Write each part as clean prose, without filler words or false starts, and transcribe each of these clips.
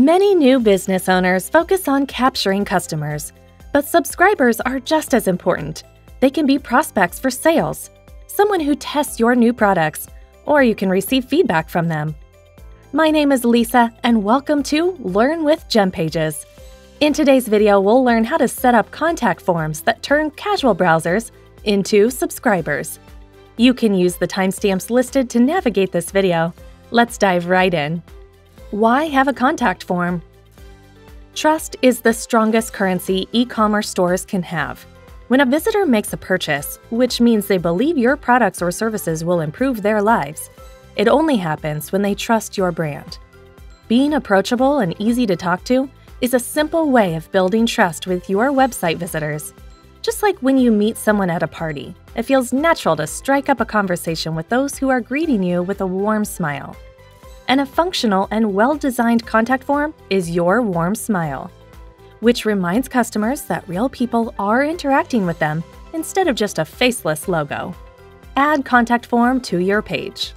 Many new business owners focus on capturing customers, but subscribers are just as important. They can be prospects for sales, someone who tests your new products, or you can receive feedback from them. My name is Lisa, and welcome to Learn with GemPages. In today's video, we'll learn how to set up contact forms that turn casual browsers into subscribers. You can use the timestamps listed to navigate this video. Let's dive right in. Why have a contact form? Trust is the strongest currency e-commerce stores can have. When a visitor makes a purchase, which means they believe your products or services will improve their lives, it only happens when they trust your brand. Being approachable and easy to talk to is a simple way of building trust with your website visitors. Just like when you meet someone at a party, it feels natural to strike up a conversation with those who are greeting you with a warm smile. And a functional and well-designed contact form is your warm smile, which reminds customers that real people are interacting with them instead of just a faceless logo. Add contact form to your page.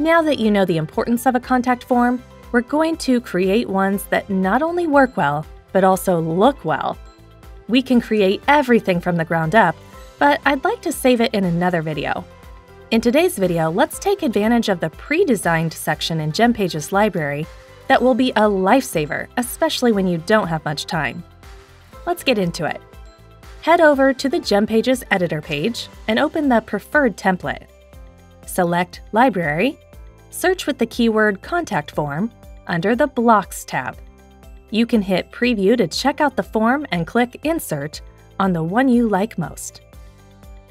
Now that you know the importance of a contact form, we're going to create ones that not only work well, but also look well. We can create everything from the ground up, but I'd like to save it in another video. In today's video, let's take advantage of the pre-designed section in GemPages library that will be a lifesaver, especially when you don't have much time. Let's get into it. Head over to the GemPages editor page and open the preferred template. Select Library, search with the keyword Contact Form under the Blocks tab. You can hit Preview to check out the form and click Insert on the one you like most.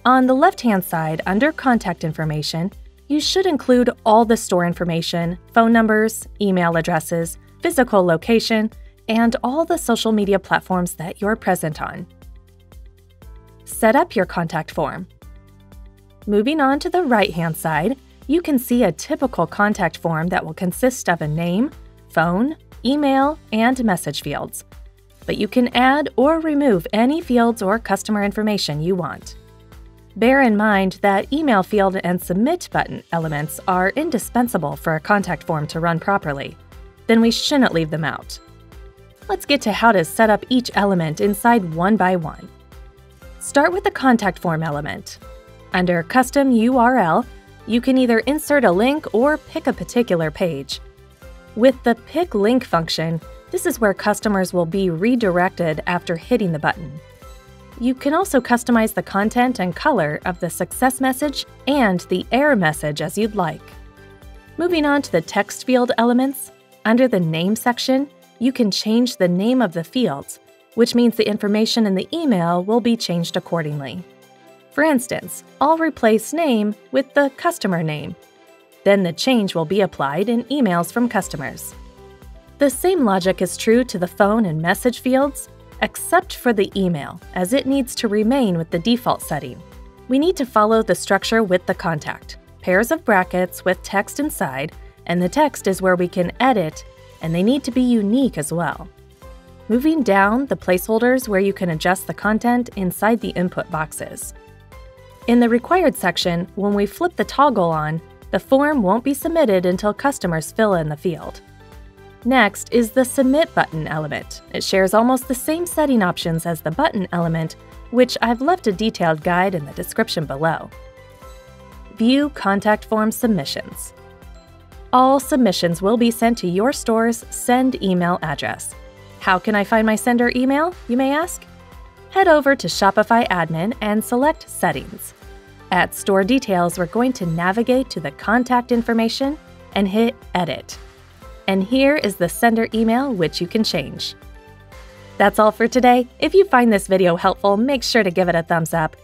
On the left-hand side, under Contact Information, you should include all the store information, phone numbers, email addresses, physical location, and all the social media platforms that you're present on. Set up your contact form. Moving on to the right-hand side, you can see a typical contact form that will consist of a name, phone, email, and message fields. But you can add or remove any fields or customer information you want. Bear in mind that email field and submit button elements are indispensable for a contact form to run properly. Then we shouldn't leave them out. Let's get to how to set up each element inside one by one. Start with the contact form element. Under Custom URL, you can either insert a link or pick a particular page. With the Pick Link function, this is where customers will be redirected after hitting the button. You can also customize the content and color of the success message and the error message as you'd like. Moving on to the text field elements, under the name section, you can change the name of the fields, which means the information in the email will be changed accordingly. For instance, I'll replace name with the customer name. Then the change will be applied in emails from customers. The same logic is true to the phone and message fields, except for the email, as it needs to remain with the default setting. We need to follow the structure with the contact, pairs of brackets with text inside, and the text is where we can edit, and they need to be unique as well. Moving down, the placeholders where you can adjust the content inside the input boxes. In the required section, when we flip the toggle on, the form won't be submitted until customers fill in the field. Next is the Submit button element. It shares almost the same setting options as the button element, which I've left a detailed guide in the description below. View contact form submissions. All submissions will be sent to your store's send email address. How can I find my sender email, you may ask? Head over to Shopify Admin and select Settings. At Store Details, we're going to navigate to the contact information and hit Edit. And here is the sender email, which you can change. That's all for today. If you find this video helpful, make sure to give it a thumbs up.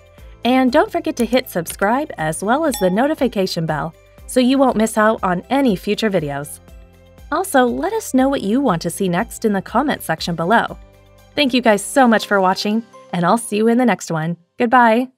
And don't forget to hit subscribe as well as the notification bell so you won't miss out on any future videos. Also, let us know what you want to see next in the comment section below. Thank you guys so much for watching, and I'll see you in the next one. Goodbye.